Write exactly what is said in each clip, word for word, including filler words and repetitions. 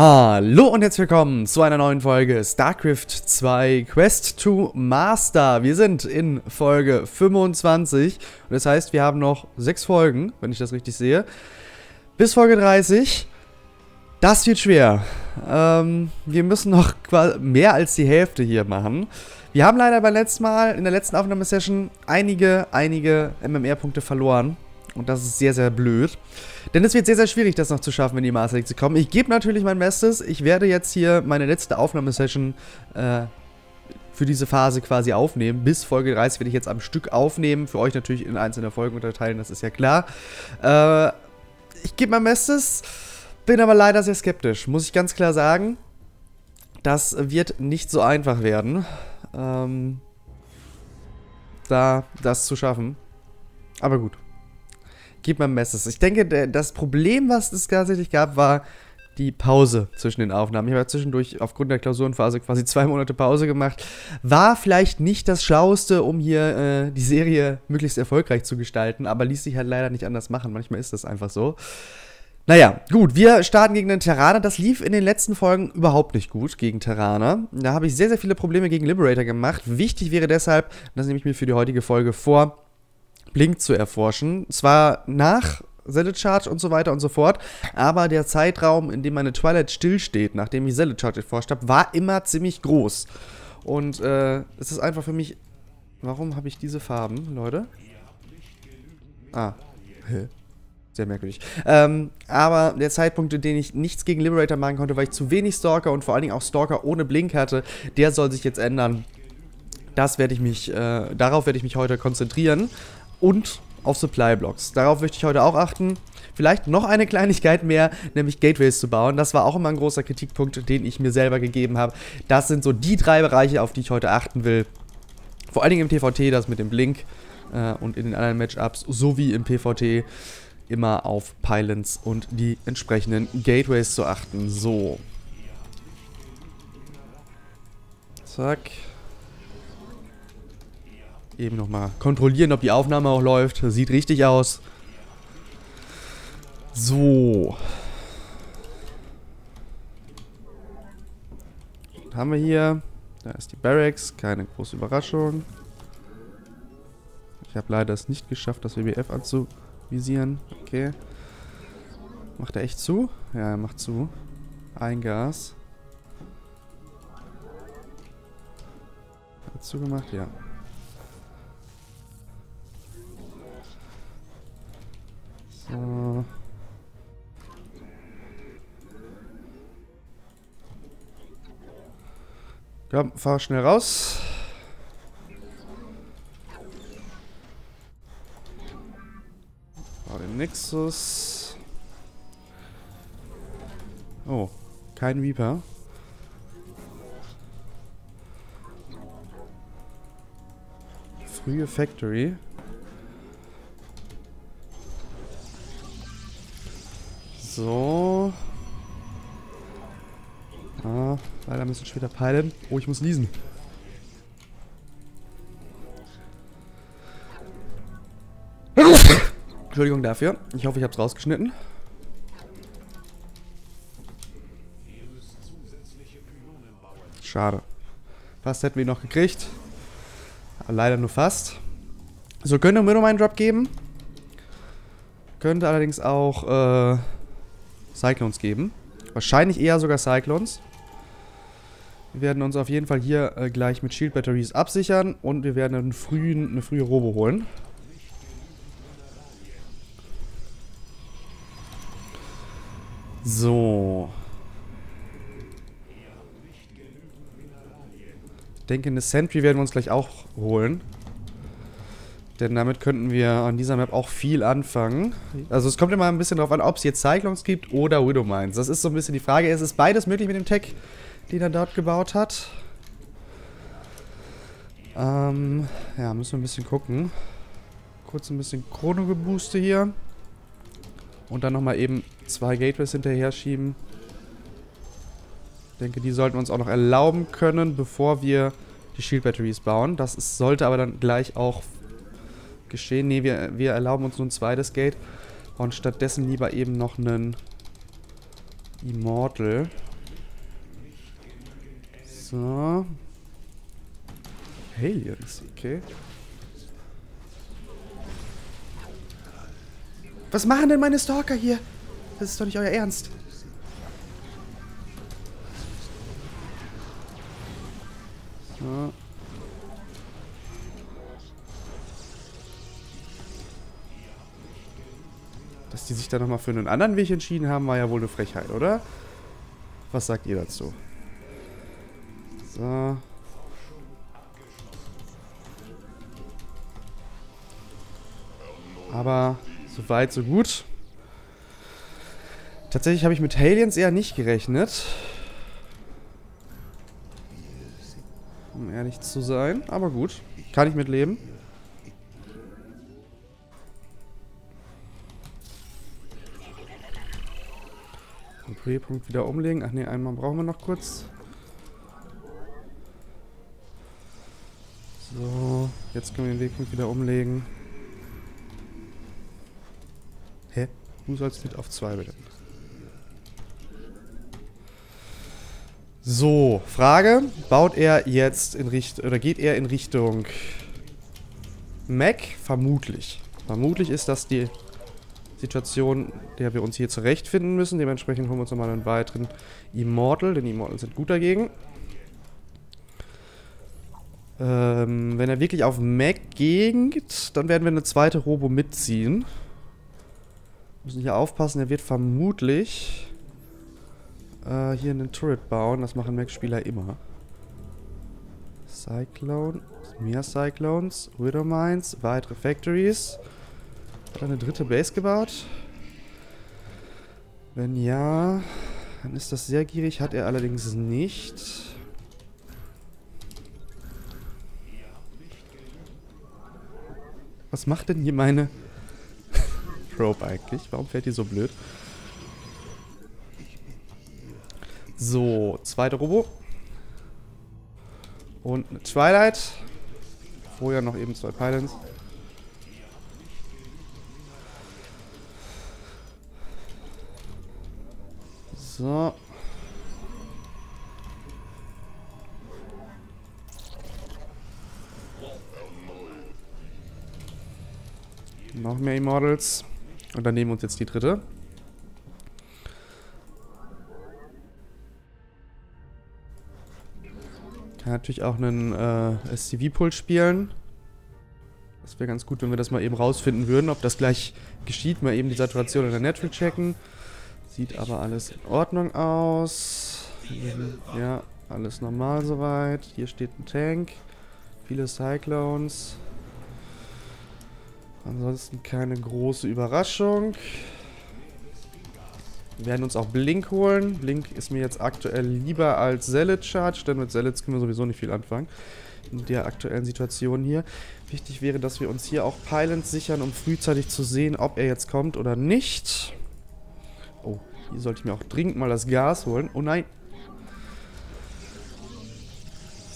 Hallo und herzlich willkommen zu einer neuen Folge StarCraft zwei Quest to Master. Wir sind in Folge fünfundzwanzig und das heißt, wir haben noch sechs Folgen, wenn ich das richtig sehe, bis Folge dreißig. Das wird schwer. Ähm, wir müssen noch mehr als die Hälfte hier machen. Wir haben leider beim letzten Mal, in der letzten Aufnahmesession, einige, einige M M R-Punkte verloren. Und das ist sehr, sehr blöd. Denn es wird sehr, sehr schwierig, das noch zu schaffen, in die Master League zu kommen. Ich gebe natürlich mein Bestes. Ich werde jetzt hier meine letzte Aufnahmesession äh, für diese Phase quasi aufnehmen. Bis Folge dreißig werde ich jetzt am Stück aufnehmen. Für euch natürlich in einzelne Folgen unterteilen, das ist ja klar. Äh, ich gebe mein Bestes, bin aber leider sehr skeptisch. Muss ich ganz klar sagen, das wird nicht so einfach werden, ähm, da das zu schaffen. Aber gut. Gib mir Bestes. Ich denke, der, das Problem, was es tatsächlich gab, war die Pause zwischen den Aufnahmen. Ich habe ja zwischendurch aufgrund der Klausurenphase quasi zwei Monate Pause gemacht. War vielleicht nicht das Schlauste, um hier äh, die Serie möglichst erfolgreich zu gestalten, aber ließ sich halt leider nicht anders machen. Manchmal ist das einfach so. Naja, gut, wir starten gegen den Terraner. Das lief in den letzten Folgen überhaupt nicht gut gegen Terraner. Da habe ich sehr, sehr viele Probleme gegen Liberator gemacht. Wichtig wäre deshalb, das nehme ich mir für die heutige Folge vor, Blink zu erforschen, zwar nach Zelle Charge und so weiter und so fort, aber der Zeitraum, in dem meine Twilight stillsteht, nachdem ich Zelle Charge erforscht habe, war immer ziemlich groß. Und äh, es ist einfach für mich... Warum habe ich diese Farben, Leute? Ah. Hä? Sehr merkwürdig. Ähm, aber der Zeitpunkt, in dem ich nichts gegen Liberator machen konnte, weil ich zu wenig Stalker und vor allen Dingen auch Stalker ohne Blink hatte, der soll sich jetzt ändern. Das werde ich mich... Äh, darauf werde ich mich heute konzentrieren. Und auf Supply Blocks. Darauf möchte ich heute auch achten. Vielleicht noch eine Kleinigkeit mehr, nämlich Gateways zu bauen. Das war auch immer ein großer Kritikpunkt, den ich mir selber gegeben habe. Das sind so die drei Bereiche, auf die ich heute achten will. Vor allen Dingen im T V T, das mit dem Blink äh, und in den anderen Matchups, sowie im P V T immer auf Pylons und die entsprechenden Gateways zu achten. So. Zack. Eben nochmal kontrollieren, ob die Aufnahme auch läuft. Sieht richtig aus. So. Was haben wir hier? Da ist die Barracks. Keine große Überraschung. Ich habe leider es nicht geschafft, das W B F anzuvisieren. Okay. Macht er echt zu? Ja, er macht zu. Eingas. Hat zugemacht? Ja. So. Komm, fahr schnell raus. Fahr den Nexus. Oh, kein Reaper. Frühe Factory. So. Ah, leider müssen wir später peilen. Oh, ich muss niesen. Entschuldigung dafür. Ich hoffe, ich habe es rausgeschnitten. Schade. Fast hätten wir ihn noch gekriegt. Aber leider nur fast. So, könnte Widow Mines Drop geben. Könnte allerdings auch... Äh, Cyclones geben. Wahrscheinlich eher sogar Cyclones. Wir werden uns auf jeden Fall hier äh, gleich mit Shield-Batteries absichern und wir werden einen frühen, eine frühe Robo holen. So. Ich denke, eine Sentry werden wir uns gleich auch holen. Denn damit könnten wir an dieser Map auch viel anfangen. Also es kommt immer ein bisschen drauf an, ob es jetzt Cyclones gibt oder Widow Mines. Das ist so ein bisschen die Frage. Es ist beides möglich mit dem Tech, den er dort gebaut hat. Ähm, ja, müssen wir ein bisschen gucken. Kurz ein bisschen Chrono-Gebooste hier. Und dann nochmal eben zwei Gateways hinterher schieben. Ich denke, die sollten wir uns auch noch erlauben können, bevor wir die Shield-Batteries bauen. Das ist, sollte aber dann gleich auch geschehen. Ne, wir, wir erlauben uns nur ein zweites Gate und stattdessen lieber eben noch einen Immortal. So. Aliens, okay. Was machen denn meine Stalker hier? Das ist doch nicht euer Ernst. So. Dass die sich da nochmal für einen anderen Weg entschieden haben, war ja wohl eine Frechheit, oder? Was sagt ihr dazu? So. Aber so weit, so gut. Tatsächlich habe ich mit Aliens eher nicht gerechnet. Um ehrlich zu sein. Aber gut. Kann ich mitleben. Punkt wieder umlegen. Ach ne, einmal brauchen wir noch kurz. So, jetzt können wir den Wegpunkt wieder umlegen. Hä? Du sollst nicht auf zwei bitte. So, Frage. Baut er jetzt in Richtung, oder geht er in Richtung Mac? Vermutlich. Vermutlich ist das die Situation, der wir uns hier zurechtfinden müssen. Dementsprechend holen wir uns nochmal einen weiteren Immortal, denn die Immortals sind gut dagegen. Ähm, wenn er wirklich auf Mech geht, dann werden wir eine zweite Robo mitziehen. Müssen hier aufpassen, er wird vermutlich äh, hier einen Turret bauen. Das machen Mech-Spieler immer. Cyclone, mehr Cyclones, Widow Mines, weitere Factories. Hat er eine dritte Base gebaut? Wenn ja, dann ist das sehr gierig. Hat er allerdings nicht. Was macht denn hier meine Probe eigentlich? Warum fährt die so blöd? So, zweite Robo. Und eine Twilight. Vorher noch eben zwei Pylons. So. Noch mehr Immortals. Und dann nehmen wir uns jetzt die dritte. Kann natürlich auch einen äh, S C V-Pult spielen. Das wäre ganz gut, wenn wir das mal eben rausfinden würden, ob das gleich geschieht. Mal eben die Saturation in der Netflix checken. Sieht aber alles in Ordnung aus. Ja, alles normal soweit. Hier steht ein Tank. Viele Cyclones. Ansonsten keine große Überraschung. Wir werden uns auch Blink holen. Blink ist mir jetzt aktuell lieber als Zelle Charge, denn mit Zelle können wir sowieso nicht viel anfangen. In der aktuellen Situation hier. Wichtig wäre, dass wir uns hier auch Pylons sichern, um frühzeitig zu sehen, ob er jetzt kommt oder nicht. Oh, hier sollte ich mir auch dringend mal das Gas holen. Oh nein.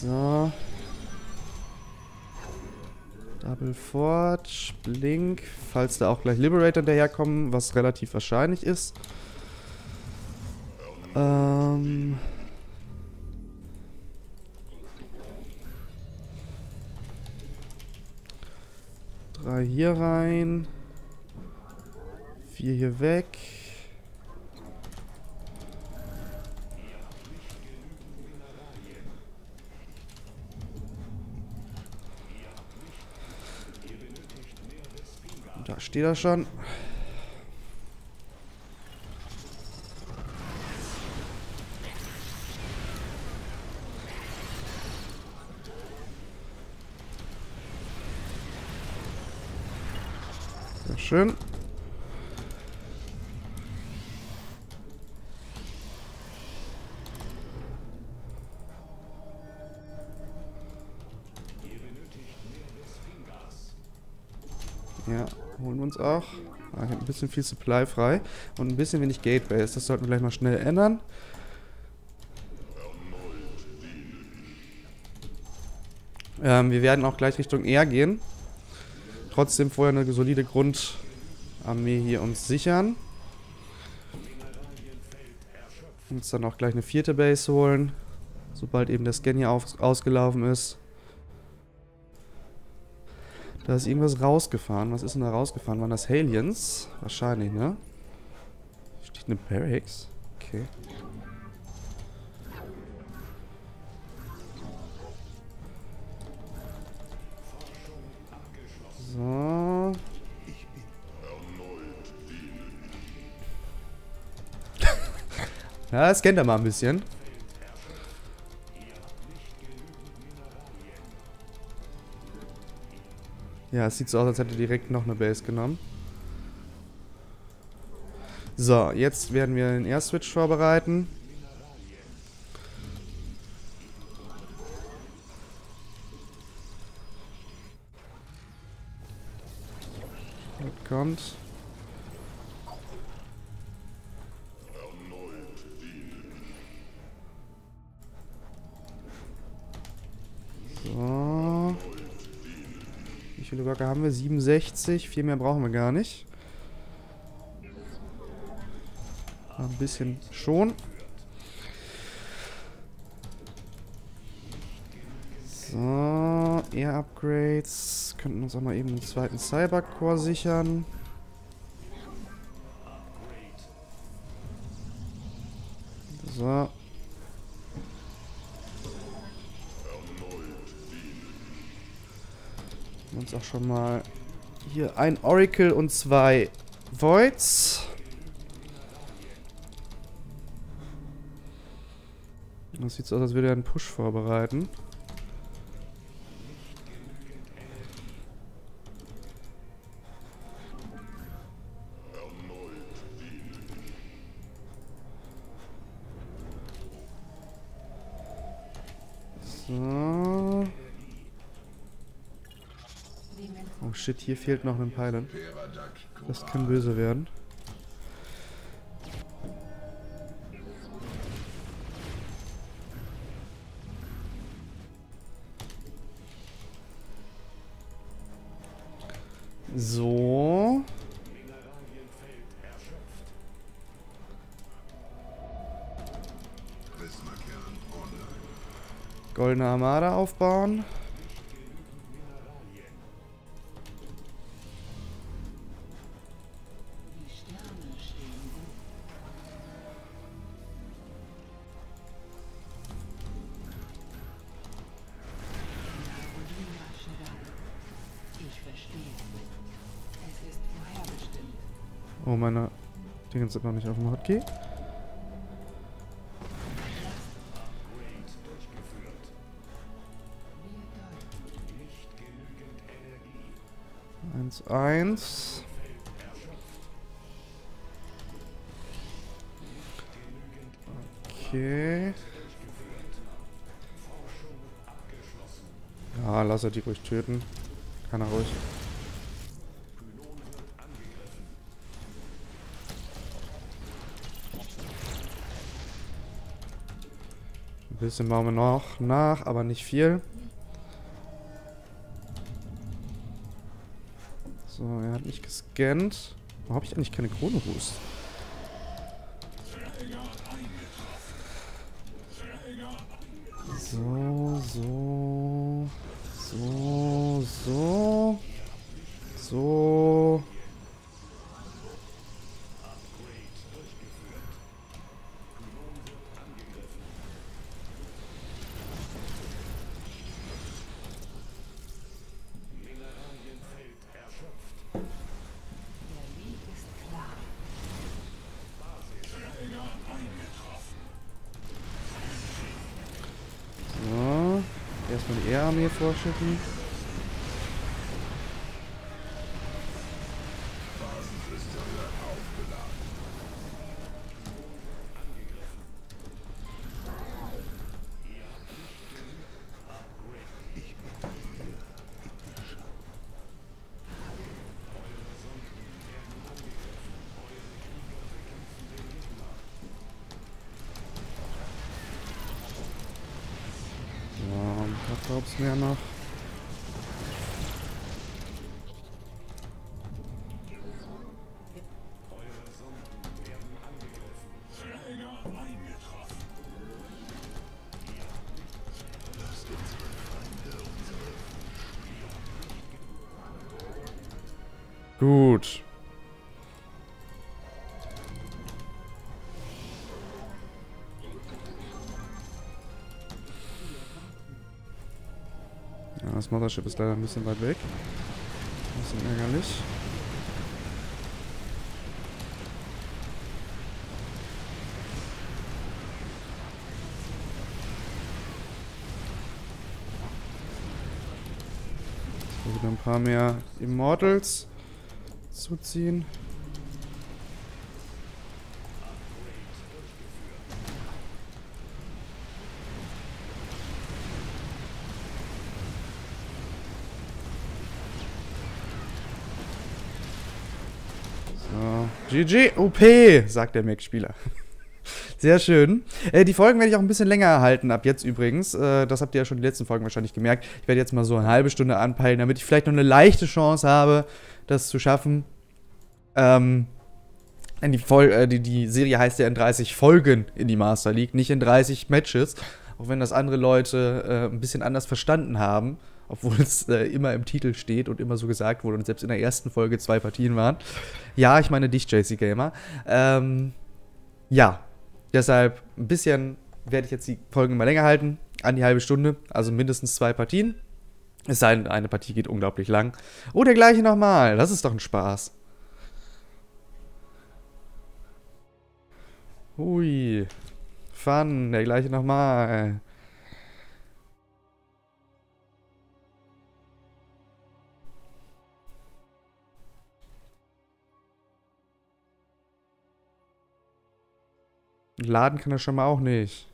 So. Double Forge, Blink. Falls da auch gleich Liberator daherkommen, was relativ wahrscheinlich ist. Ähm. Drei hier rein. Vier hier weg. Da steht er schon. Sehr schön. Ja. Holen wir uns auch. Ah, ich habe ein bisschen viel Supply frei. Und ein bisschen wenig Gateways. Das sollten wir gleich mal schnell ändern. Ähm, wir werden auch gleich Richtung Air gehen. Trotzdem vorher eine solide Grundarmee hier uns sichern. Uns dann auch gleich eine vierte Base holen. sobald eben der Scan hier auf, ausgelaufen ist. Da ist irgendwas rausgefahren. Was ist denn da rausgefahren? Waren das Aliens? Wahrscheinlich, ne? Steht eine Barracks? Okay. So. Ja, das kennt er mal ein bisschen. Ja, es sieht so aus, als hätte er direkt noch eine Base genommen. So, jetzt werden wir den Air Switch vorbereiten. Das kommt. So. Wie viele Blöcke haben wir? siebenundsechzig. Viel mehr brauchen wir gar nicht. Ein bisschen schon. So, Air-Upgrades. Könnten uns auch mal eben einen zweiten Cybercore sichern. So. Uns auch schon mal hier ein Oracle und zwei Voids. Das sieht so aus, als würde er einen Push vorbereiten. So. Oh shit, hier fehlt noch ein Pylon. Das kann böse werden. So. Goldene Armada aufbauen. Oh, meine Dinge sind noch nicht auf dem Hotkey. eins eins. Okay. Ja, lass er die ruhig töten. Kann er ruhig. Ein bisschen bauen wir noch nach, aber nicht viel. So, er hat nicht gescannt. Warum habe ich eigentlich keine Kronenboost? So, so, so, so, so. Erstmal die Air-Armee vorschicken. Glaub's mir noch. Gut. Ja, das Mothership ist leider ein bisschen weit weg. Ein bisschen ärgerlich. Wieder ein paar mehr Immortals zu ziehen. So, G G, O P, sagt der Mech-Spieler. Sehr schön. Äh, die Folgen werde ich auch ein bisschen länger halten ab jetzt übrigens. Äh, das habt ihr ja schon in den letzten Folgen wahrscheinlich gemerkt. Ich werde jetzt mal so eine halbe Stunde anpeilen, damit ich vielleicht noch eine leichte Chance habe, das zu schaffen. Ähm, die, Vol äh, die, die Serie heißt ja in dreißig Folgen in die Master League, nicht in dreißig Matches. Auch wenn das andere Leute äh, ein bisschen anders verstanden haben. Obwohl es äh, immer im Titel steht und immer so gesagt wurde. Und selbst in der ersten Folge zwei Partien waren. Ja, ich meine dich, J C Gamer. Ähm, ja. Deshalb ein bisschen werde ich jetzt die Folgen mal länger halten, an die halbe Stunde, also mindestens zwei Partien. Es sei denn, eine Partie geht unglaublich lang. Oh, der gleiche nochmal, das ist doch ein Spaß. Hui, Fun, der gleiche nochmal. Laden kann er schon mal auch nicht.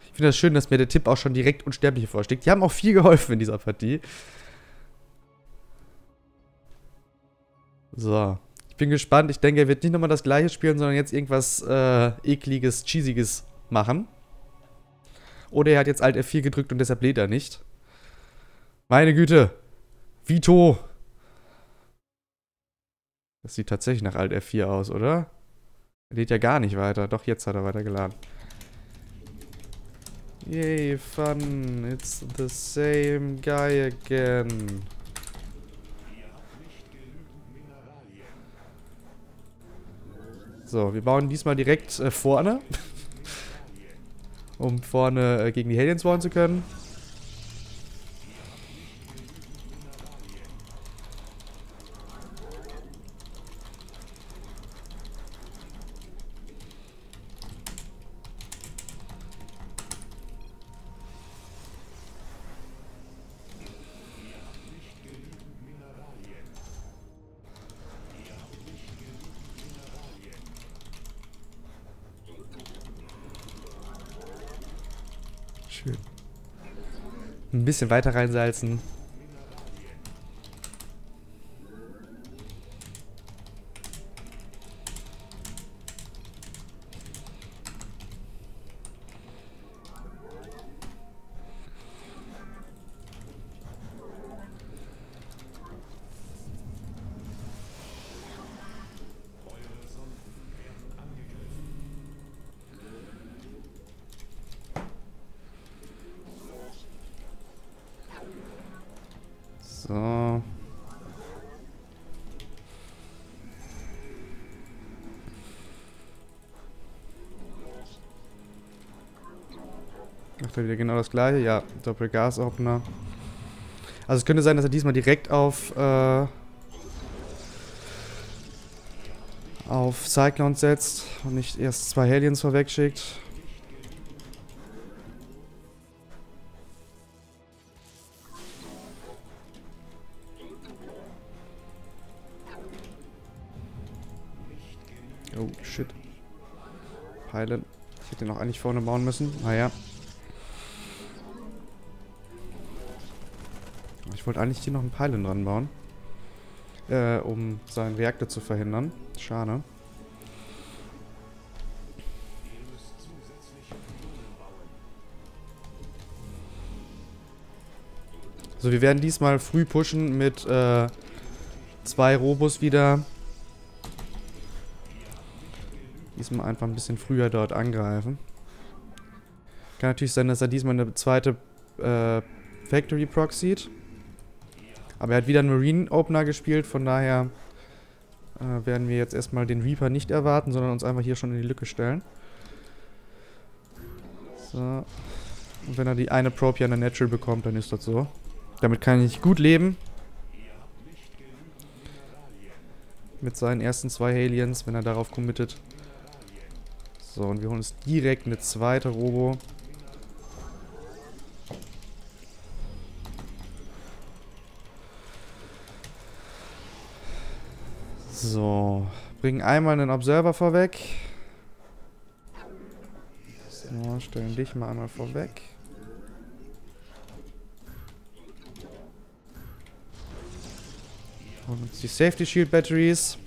Ich finde das schön, dass mir der Tipp auch schon direkt Unsterbliche vorschlägt. Die haben auch viel geholfen in dieser Partie. So. Ich bin gespannt. Ich denke, er wird nicht nochmal das gleiche spielen, sondern jetzt irgendwas äh, ekliges, cheesiges machen. Oder er hat jetzt Alt F vier gedrückt und deshalb lädt er nicht. Meine Güte. Vito. Das sieht tatsächlich nach Alt F vier aus, oder? Er lädt ja gar nicht weiter. Doch, jetzt hat er weitergeladen. Yay, fun. It's the same guy again. So, wir bauen diesmal direkt äh, vorne. Um vorne äh, gegen die Aliens wollen zu können. Ein bisschen weiter reinsalzen. So. Macht er wieder genau das gleiche? Ja, Doppelgasordner. Also es könnte sein, dass er diesmal direkt auf äh, auf Cyclones setzt und nicht erst zwei Aliens vorweg schickt. Oh, shit. Pylon. Ich hätte ihn auch eigentlich vorne bauen müssen. Naja. Ah, ich wollte eigentlich hier noch einen Pylon dran bauen. Äh, um seinen Reaktor zu verhindern. Schade. So, wir werden diesmal früh pushen mit äh, zwei Robos wieder. Diesmal einfach ein bisschen früher dort angreifen. Kann natürlich sein, dass er diesmal eine zweite äh, Factory proc sieht. Aber er hat wieder einen Marine Opener gespielt, von daher äh, werden wir jetzt erstmal den Reaper nicht erwarten, sondern uns einfach hier schon in die Lücke stellen. So. Und wenn er die eine Probe hier an der Natural bekommt, dann ist das so. Damit kann ich gut leben. Mit seinen ersten zwei Aliens, wenn er darauf committet. So, und wir holen uns direkt eine zweite Robo. So, bringen einmal einen Observer vorweg. So, stellen dich mal einmal vorweg. Und uns die Safety Shield-Batteries.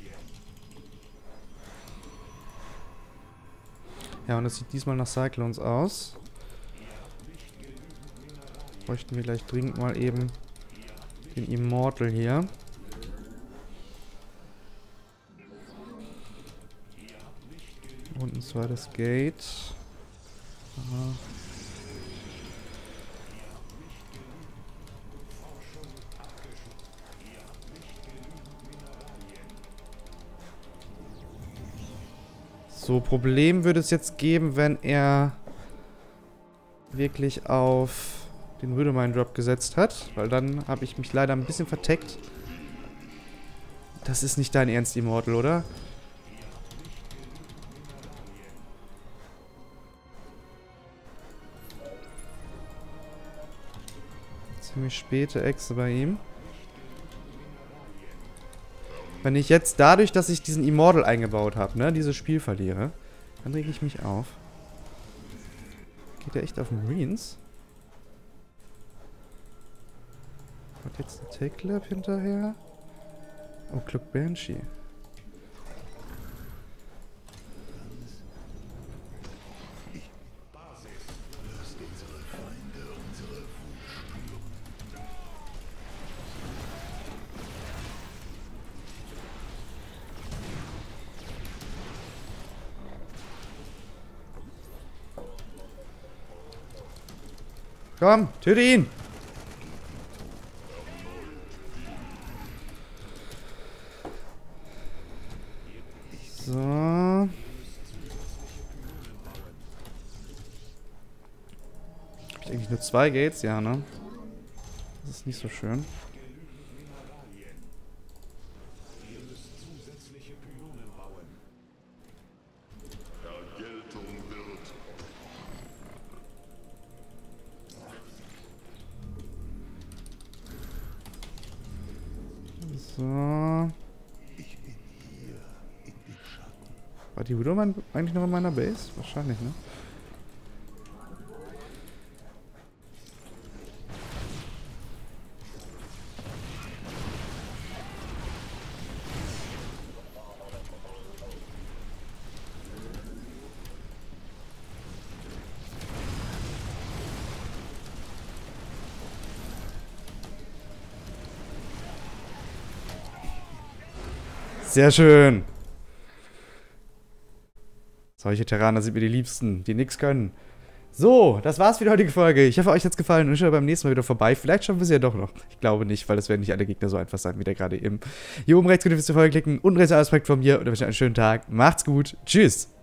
Ja, und es sieht diesmal nach Cyclones aus. Bräuchten wir gleich dringend mal eben den Immortal hier. Und ein zweites Gate. Aha. So, Problem würde es jetzt geben, wenn er wirklich auf den Widow Mine Drop gesetzt hat. Weil dann habe ich mich leider ein bisschen verteckt. Das ist nicht dein Ernst, Immortal, oder? Ziemlich späte Echse bei ihm. Wenn ich jetzt dadurch, dass ich diesen Immortal eingebaut habe, ne, dieses Spiel verliere, dann reg ich mich auf. Geht er echt auf Marines? Hat jetzt ein Tech-Lab hinterher? Oh, Club Banshee. Komm, töte ihn! So. Hab ich eigentlich nur zwei Gates? Ja, ne? Das ist nicht so schön. Die Widow Mine eigentlich noch in meiner Base? Wahrscheinlich, ne? Sehr schön! Solche Terraner sind mir die Liebsten, die nichts können. So, das war's für die heutige Folge. Ich hoffe, euch hat's gefallen und schaut beim nächsten Mal wieder vorbei. Vielleicht schaffen wir es ja doch noch. Ich glaube nicht, weil das werden nicht alle Gegner so einfach sein, wie der gerade eben. Hier oben rechts könnt ihr bis zur Folge klicken. Unten rechts alles direkt von mir und euch einen schönen Tag. Macht's gut. Tschüss.